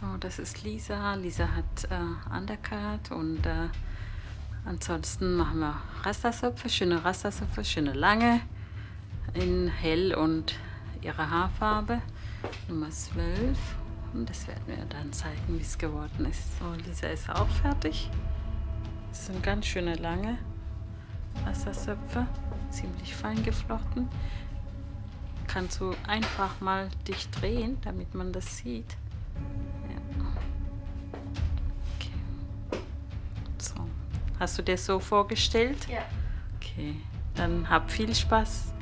So, das ist Lisa. Lisa hat Undercut und ansonsten machen wir Rastazöpfe, schöne Rastazöpfe, schöne lange in hell und ihre Haarfarbe, Nummer 12. Und das werden wir dann zeigen, wie es geworden ist. So, Lisa ist auch fertig. Das sind ganz schöne lange Rastazöpfe, ziemlich fein geflochten. Kannst du einfach mal dich drehen, damit man das sieht. Hast du dir so vorgestellt? Ja. Okay, dann hab viel Spaß.